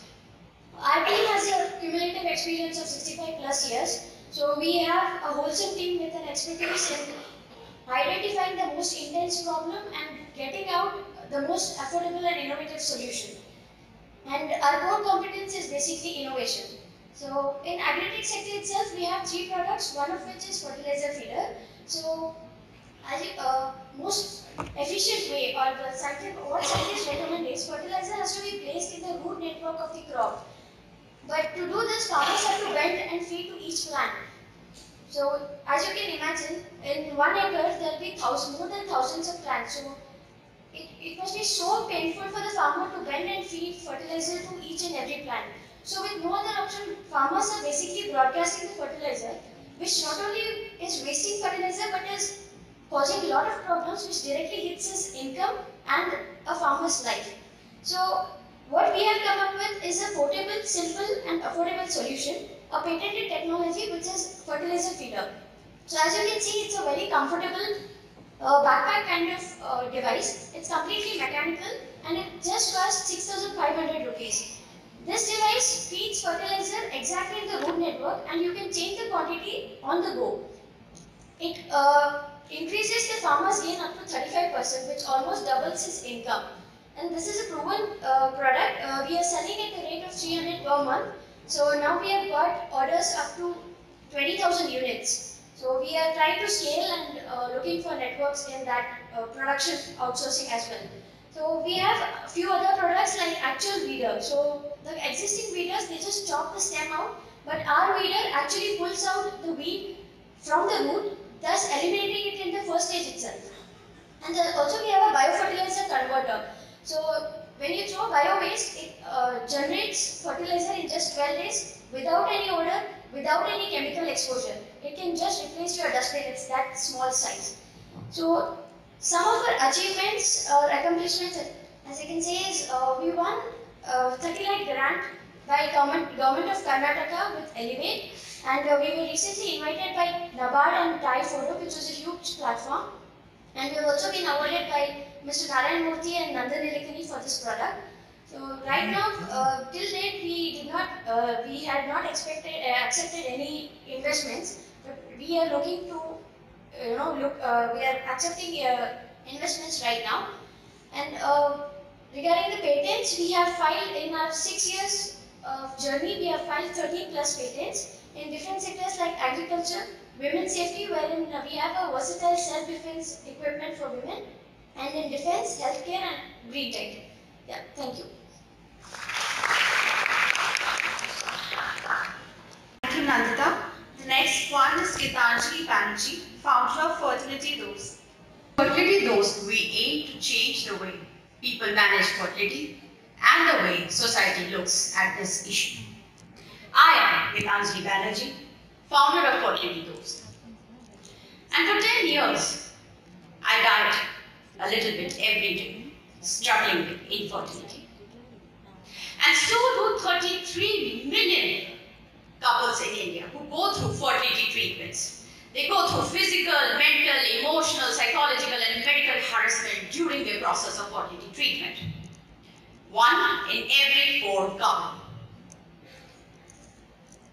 Our team has a cumulative experience of 65+ years. So we have a wholesome team with an expertise in identifying the most intense problem and getting out the most affordable and innovative solution. And our core competence is basically innovation. So in agritech sector itself, we have 3 products, one of which is fertilizer feeder. So as most efficient way, or what scientists recommend is fertilizer has to be placed in the root network of the crop. But to do this, farmers have to bend and feed to each plant. So as you can imagine, in 1 acre there will be more than thousands of plants. So it must be so painful for the farmer to bend and feed fertilizer to each and every plant. So with no other option, farmers are basically broadcasting the fertilizer, which not only is wasting fertilizer but is causing a lot of problems which directly hits his income and a farmer's life. So what we have come up with is a portable, simple and affordable solution, a patented technology which is fertilizer feeder. So as you can see, it's a very comfortable backpack kind of device. It's completely mechanical and it just costs 6,500 rupees. This device feeds fertilizer exactly in the root network and you can change the quantity on the go. It increases the farmer's gain up to 35%, which almost doubles his income. And this is a proven product. We are selling at the rate of 300 per month. So now we have got orders up to 20,000 units. So we are trying to scale and looking for networks in that production outsourcing as well. So we have a few other products like actual weeder. So the existing weeders, they just chop the stem out, but our weeder actually pulls out the weed from the root, thus eliminating it in the first stage itself. And also we have a biofertilizer converter. So when you throw bio waste, it generates fertilizer in just 12 days without any odor, without any chemical exposure. It can just replace your dustbin. It's that small size. So some of our achievements or accomplishments, as I can say, is we won 30 lakh grant by government of Karnataka with Elevate. And we were recently invited by NABARD and Thai Photo, which was a huge platform. And we have also been awarded by Mr. Narayan Murthy and Nandan Nilekani for this product. So right now, till date, we had not accepted any investments, but we are looking to, we are accepting investments right now. And regarding the patents, we have filed in our 6 years journey, we have filed 30 plus patents in different sectors like agriculture, women's safety, wherein we have a versatile self-defense equipment for women, and in defense, healthcare, and green tech. Yeah, thank you. Thank you, Nandita. The next one is Gitanjali Banerjee, founder of Fertility Dose. Fertility Dose, we aim to change the way people manage fertility and the way society looks at this issue. I am Gitanjali Banerjee, founder of Fertility Dose. And for 10 years, I died a little bit every day, struggling with infertility. And so do 33 million couples in India who go through fertility treatments. They go through physical, mental, emotional, psychological, and medical harassment during the process of fertility treatment. One in every 4 couple.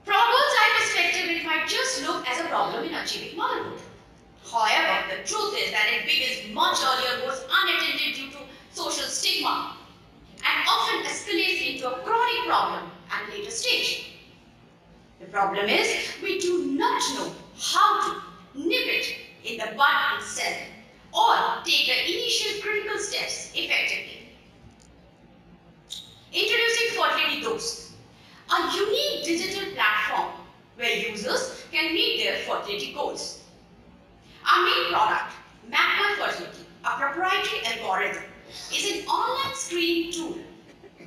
Problems I perspective, it might just look as a problem in achieving motherhood. However, the truth is that it begins much earlier, goes unattended due to social stigma, and often escalates into a chronic problem at later stage. The problem is we do not know how to nip it in the bud itself or take the initial critical steps effectively. Introducing Fertility Dose, a unique digital platform where users can meet their fertility goals. Our main product, Mapper Fertility, a proprietary algorithm, is an online screening tool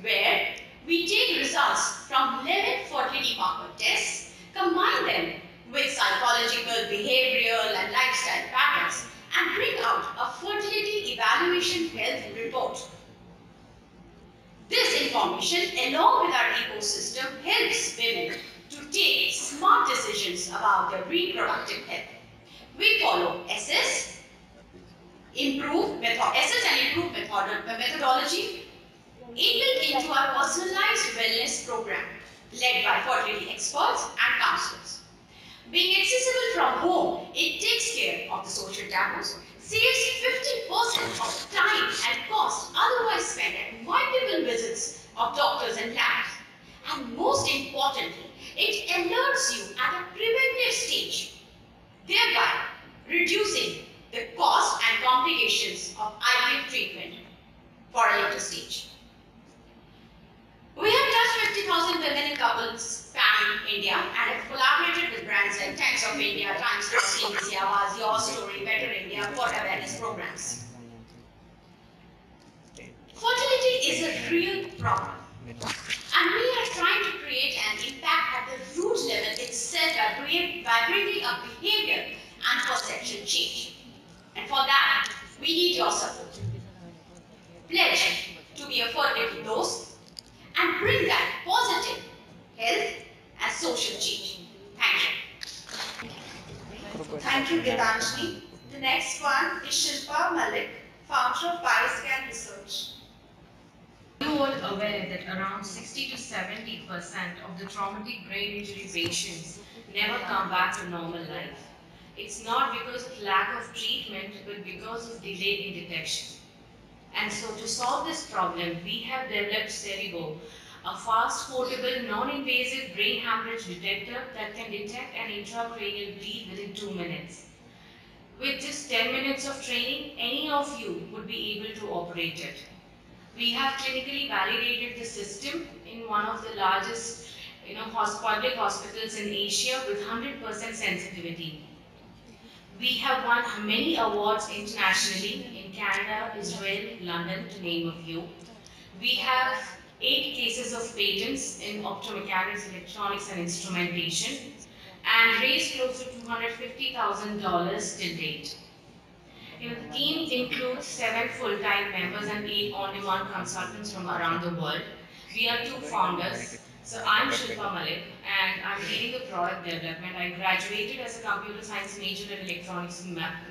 where we take results from 11 fertility marker tests, combine them with psychological, behavioral, and lifestyle patterns, and bring out a fertility evaluation health report. This information, along with our ecosystem, helps women to take smart decisions about their reproductive health. We follow assess and improve methodology inbuilt into our personalized wellness program led by fertility experts and counselors. Being accessible from home, it takes care of the social taboos, saves 50% of time and cost otherwise spent at multiple visits of doctors and labs. And most importantly, it alerts you at a preventive stage, thereby reducing the cost and complications of IVF treatment for a later stage. We have touched 50,000 women and couples spanning India and have collaborated with brands like Times of India, Times of CBC Awaaz, Your Story, Better India, for awareness programs. Fertility is a real problem, and we are trying to create an impact at the root level itself by bringing up behavior and perception change. And for that, we need your support. Pledge to be a fertility dose and bring that positive health and social change. Thank you. Thank you, Gitanjali. The next one is Shilpa Malik, founder of Bioscan Research. You all aware that around 60 to 70% of the traumatic brain injury patients never come back to normal life. It's not because of lack of treatment, but because of delay in detection. And so to solve this problem, we have developed Cerevo, a fast, portable, non-invasive brain hemorrhage detector that can detect an intracranial bleed within 2 minutes. With just 10 minutes of training, any of you would be able to operate it. We have clinically validated the system in one of the largest public hospitals in Asia with 100% sensitivity. We have won many awards internationally in Canada, Israel, London, to name a few. We have 8 cases of patents in optomechanics, electronics, and instrumentation, and raised close to $250,000 till date. The team includes 7 full-time members and 8 on-demand consultants from around the world. We are 2 founders. So I'm Shilpa Malik, and I'm leading the product development. I graduated as a computer science major and electronics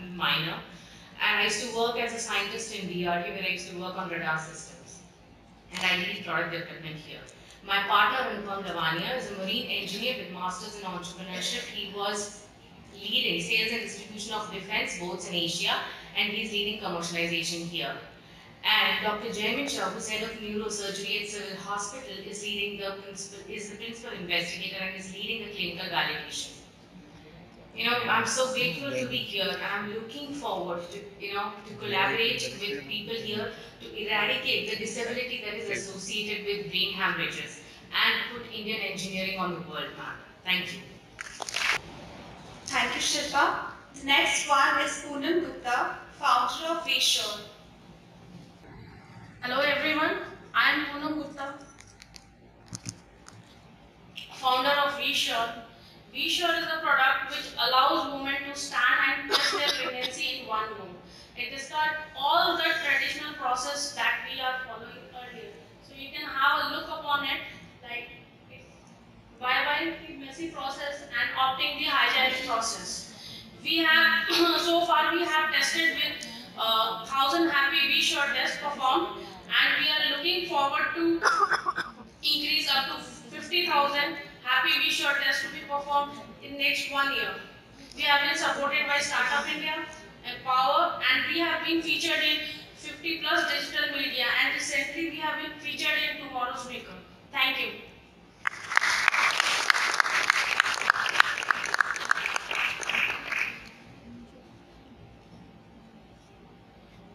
minor, and I used to work as a scientist in DRU, where I used to work on radar systems. And I lead product development here. My partner, Anupam Lavania, is a marine engineer with masters in entrepreneurship. He was leading sales and distribution of defense boats in Asia, and he's leading commercialization here. And Dr. Jaimin Shah, who's head of neurosurgery at Civil Hospital, is the principal investigator and is leading the clinical validation. You know, I'm so grateful to be here, and I'm looking forward to, to collaborate with people here to eradicate the disability that is associated with brain hemorrhages and put Indian engineering on the world map. Thank you. Thank you, Shilpa. The next one is Poonam Gupta, founder of VSure. Hello everyone, I am Poonam Gupta, founder of VSure. VSure is a product which allows women to stand and test their pregnancy in one room. It discards all the traditional process that we are following earlier. So you can have a look upon it, like by the messy process and opting the hygienic process. We have, so far we have tested with 1000 happy VSure tests performed, and we are looking forward to increase up to 50,000 happy VSure tests to be performed in next 1 year. We have been supported by Startup India, Empower, and we have been featured in 50+ digital media, and recently we have been featured in Tomorrow's Maker. Thank you.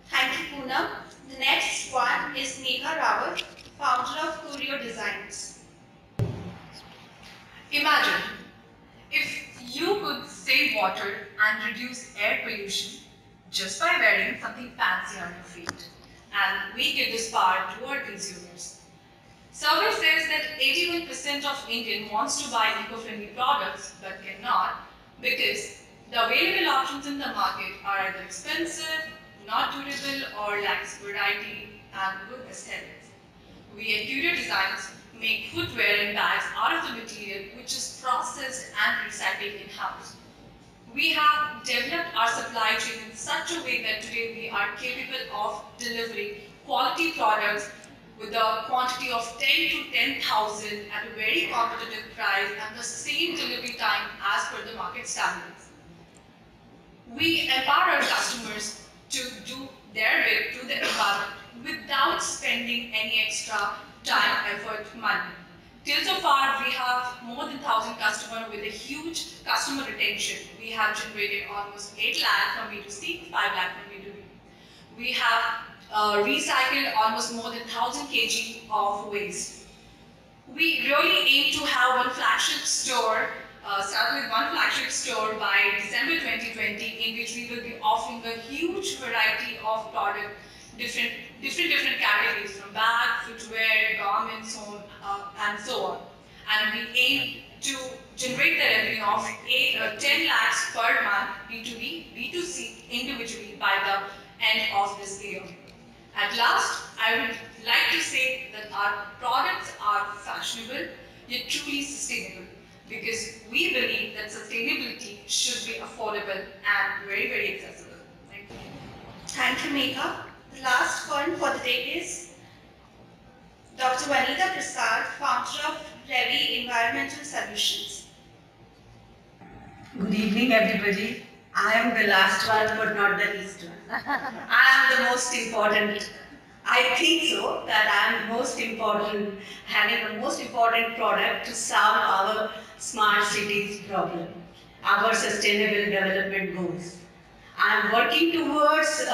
Thank you, Poonam. The next one is Meha Rawat, founder of Curio Designs. Imagine if you could save water and reduce air pollution just by wearing something fancy on your feet, and we give this power to our consumers. Survey says that 81% of Indians wants to buy eco-friendly products but cannot because the available options in the market are either expensive, not durable, or lacks variety and good aesthetics. We at Curio Designs make footwear and bags out of the material which is processed and recycled in-house. We have developed our supply chain in such a way that today we are capable of delivering quality products with a quantity of 10 to 10,000 at a very competitive price and the same delivery time as per the market standards. We empower our customers to do their bit to the environment without spending any extra time, effort, money. Till so far, we have more than 1,000 customers with a huge customer retention. We have generated almost 8 lakh from B2C, 5 lakh from B2B. We have recycled almost more than 1,000 kg of waste. We really aim to have one flagship store, start with one flagship store by December 2020, in which we will be offering a huge variety of products, different categories from bag, footwear, garments, home, and so on. And we aim to generate the revenue of 8 or 10 lakhs per month, B2B, B2C, individually by the end of this year. At last, I would like to say that our products are fashionable yet truly sustainable, because we believe that sustainability should be affordable and very, very accessible. Thank you. Thank you, Meha. The last one for the day is Dr. Vanita Prasad, founder of Revi Environmental Solutions. Good evening, everybody. I am the last one, but not the least one. I am the most important. I think so, that I am the most important, having the most important product to solve our smart cities problem, our sustainable development goals. I am working towards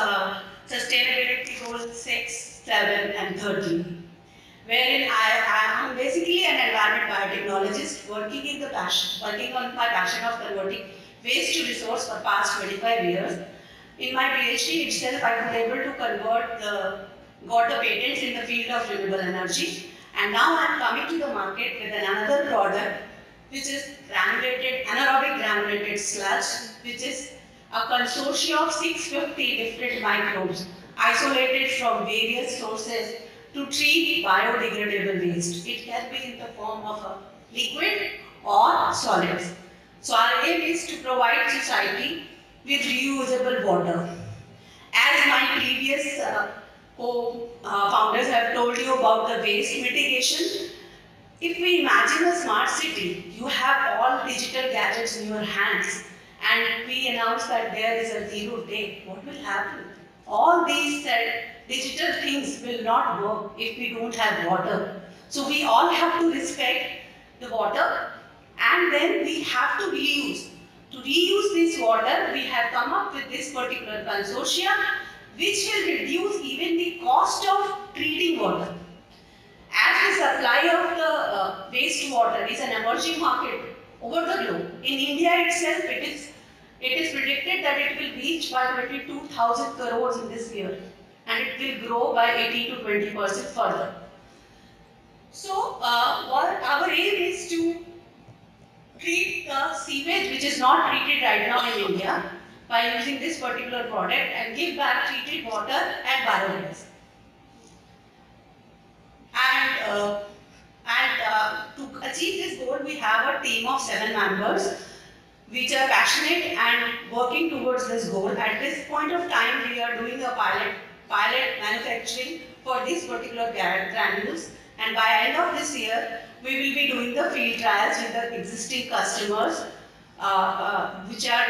Sustainability Goals 6, 7 and 13, wherein I am basically an environment biotechnologist working on my passion of converting waste to resource for past 25 years. In my PhD itself, I was able to got the patents in the field of renewable energy, and now I am coming to the market with another product which is anaerobic granulated sludge, which is a consortium of 650 different microbes isolated from various sources to treat biodegradable waste. It can be in the form of a liquid or solids. So our aim is to provide society with reusable water. As my previous co-founders have told you about the waste mitigation, if we imagine a smart city, you have all digital gadgets in your hands, and we announced that there is a zero day, what will happen? All these said, digital things will not work if we don't have water. So we all have to respect the water, and then we have to reuse. To reuse this water, we have come up with this particular consortia, which will reduce even the cost of treating water. As the supply of the wastewater is an emerging market over the globe, in India itself it is predicted that it will reach 122,000 crores in this year, and it will grow by 18% to 20% further. So our aim is to treat the sewage, which is not treated right now in India, by using this particular product, and give back treated water and biogas. And to achieve this goal, we have a team of 7 members, which are passionate and working towards this goal. At this point of time, we are doing a pilot manufacturing for this particular granules. And by end of this year, we will be doing the field trials with the existing customers, which are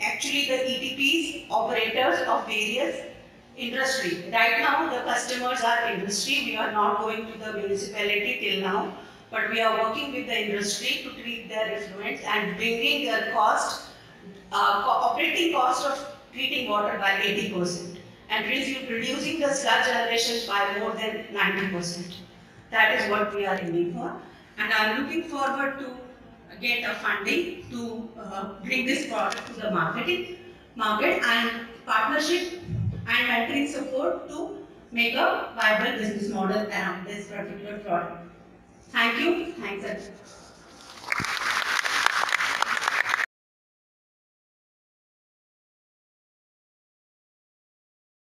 actually the ETPs, operators of various industry. Right now, the customers are industry. We are not going to the municipality till now, but we are working with the industry to treat their effluents and bringing their cost, operating cost of treating water by 80%, and reducing the sludge generation by more than 90%. That is what we are aiming for, and I am looking forward to get a funding to bring this product to the market, and partnership and mentoring support to make a viable business model around this particular product. Thank you. Thanks.